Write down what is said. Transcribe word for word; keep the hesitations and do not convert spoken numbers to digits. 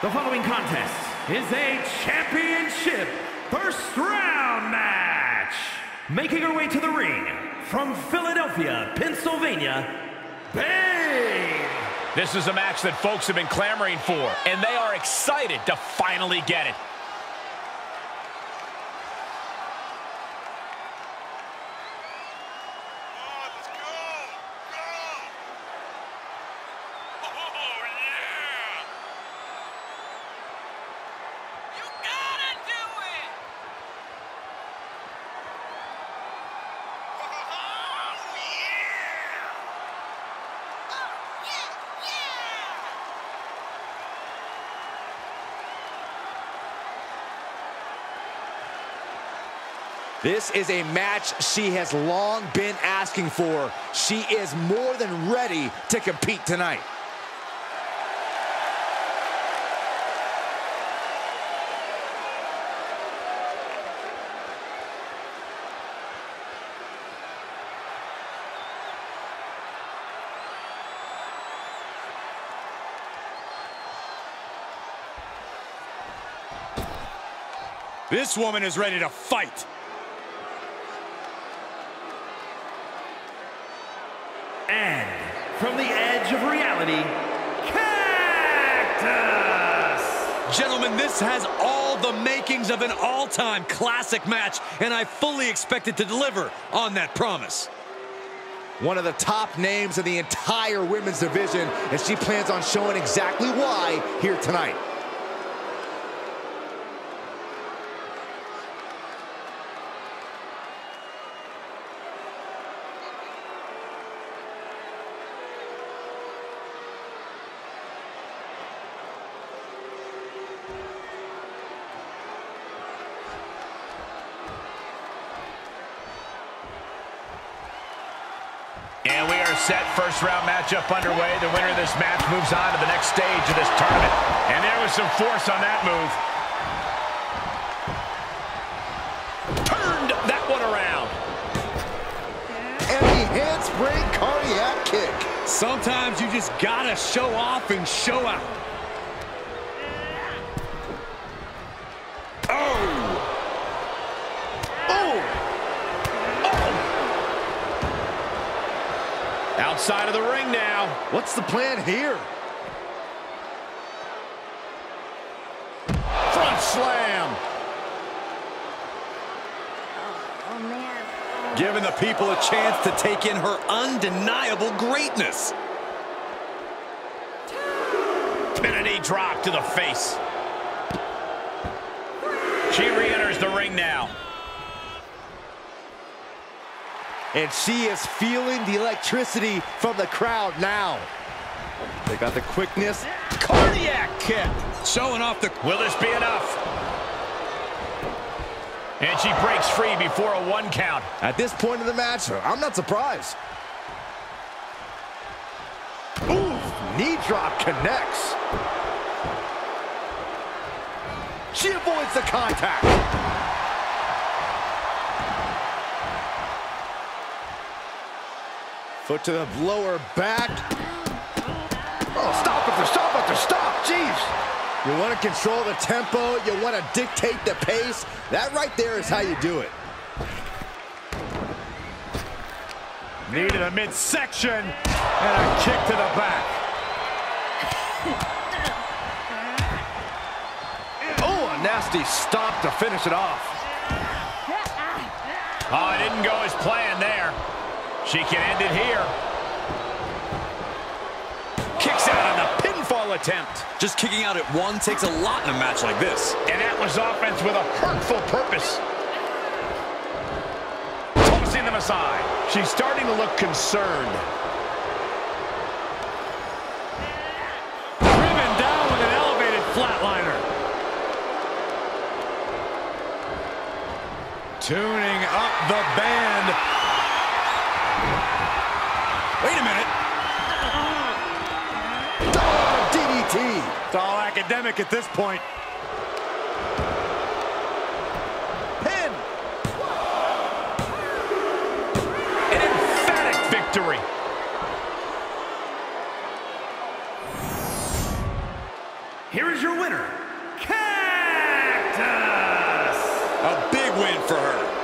The following contest is a championship first round match. Making her way to the ring from Philadelphia, Pennsylvania, Bane. This is a match that folks have been clamoring for, and they are excited to finally get it. This is a match she has long been asking for. She is more than ready to compete tonight. This woman is ready to fight. And from the edge of reality, Cactus! Gentlemen, this has all the makings of an all-time classic match, and I fully expect it to deliver on that promise. One of the top names in the entire women's division, and she plans on showing exactly why here tonight. And we are set. First round matchup underway. The winner of this match moves on to the next stage of this tournament. And there was some force on that move. Turned that one around. And the handspring cardiac kick. Sometimes you just gotta show off and show out. Outside of the ring now. What's the plan here? Front slam. Oh, oh man. Giving the people a chance to take in her undeniable greatness. Pin and knee drop to the face. She re-enters the ring now. And she is feeling the electricity from the crowd now. They got the quickness. Cardiac kick. Showing off the... Will this be enough? And she breaks free before a one count. At this point in the match, I'm not surprised. Ooh, knee drop connects. She avoids the contact. Foot to the lower back. Oh, stop after stop after stop, jeez. You want to control the tempo, you want to dictate the pace. That right there is how you do it. Knee to the midsection, and a kick to the back. Oh, a nasty stop to finish it off. Oh, it didn't go as planned there. She can end it here. Kicks out on the pinfall attempt. Just kicking out at one takes a lot in a match like this. And that was offense with a hurtful purpose. Tossing them aside. She's starting to look concerned. Driven down with an elevated flatliner. Tuning up the band. Wait a minute. Oh, D D T. It's all academic at this point. Pin. An emphatic victory. Here is your winner, Cactus! A big win for her.